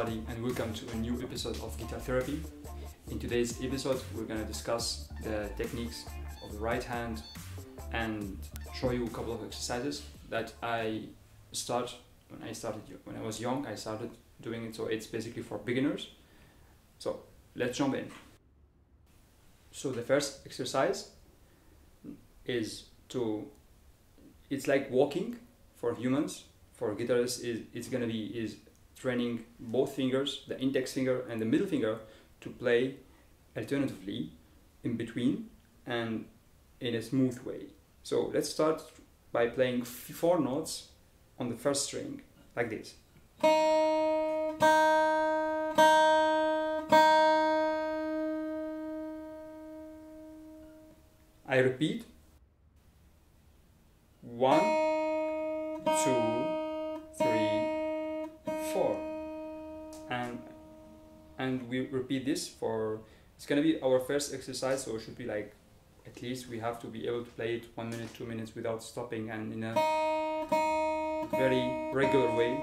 everybody, and welcome to a new episode of Guitar Therapy. In today's episode, we're going to discuss the techniques of the right hand and show you a couple of exercises that when I was young, I started doing it, so it's basically for beginners. So let's jump in. So the first exercise is it's like walking for humans. For guitarists, it's gonna be training both fingers, the index finger and the middle finger, to play alternatively in between and in a smooth way. So let's start by playing 4 notes on the first string, like this. I repeat. 1, 2, 3, 4, and we repeat this for, it's gonna be our first exercise, so it should be like, at least we have to be able to play it 1 minute, 2 minutes without stopping, and in a very regular way.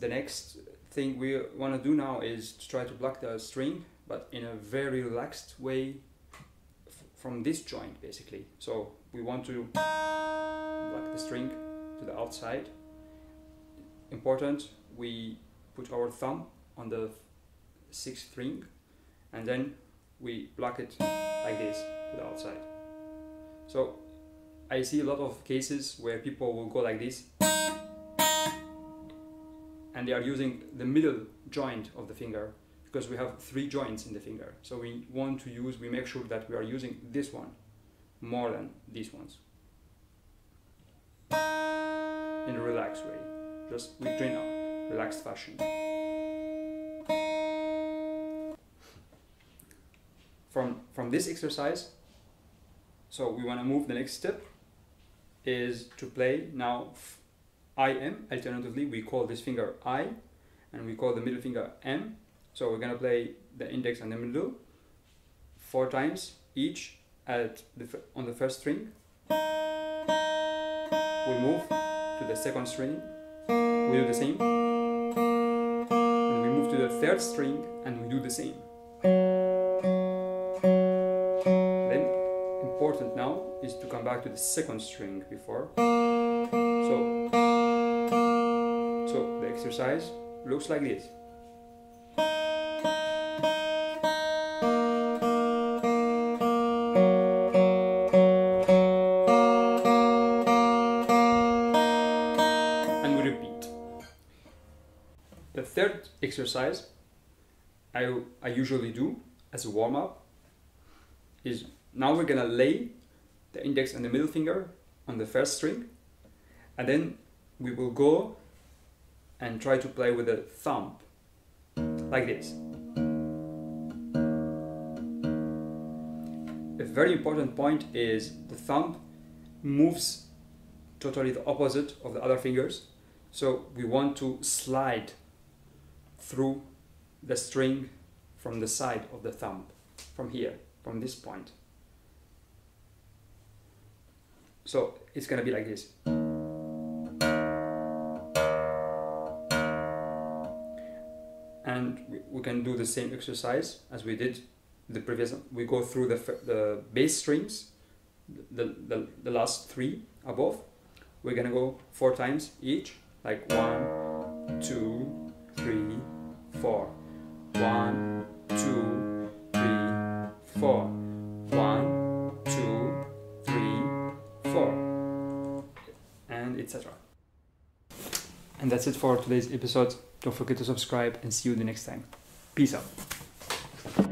The next thing we want to do now is to try to block the string, but in a very relaxed way, from this joint basically. So we want to block the string to the outside. Important, we put our thumb on the 6th string and then we block it like this to the outside. So I see a lot of cases where people will go like this and they are using the middle joint of the finger, because we have 3 joints in the finger. So we make sure that we are using this one more than these ones. In a relaxed way, just we train a relaxed fashion. From this exercise, so we want to move, the next step is to play now IM, alternatively we call this finger I and we call the middle finger M. So we're gonna play the index and the middle 4 times each on the first string. We'll move to the second string, we do the same, and we move to the third string and we do the same. Then important now is to come back to the second string before. So the exercise looks like this. The third exercise I usually do as a warm-up is, now we're gonna lay the index and the middle finger on the first string, and then we will go and try to play with a thumb like this. A very important point is the thumb moves totally the opposite of the other fingers, so we want to slide through the string from the side of the thumb, from this point. So it's gonna be like this. And we can do the same exercise as we did the previous. We go through the bass strings, the last 3 above. We're gonna go 4 times each, like 1, 2, 3, 4. 1, 2, 3, 4. 1, 2, 3, 4. And etc. And that's it for today's episode. Don't forget to subscribe and see you the next time. Peace out.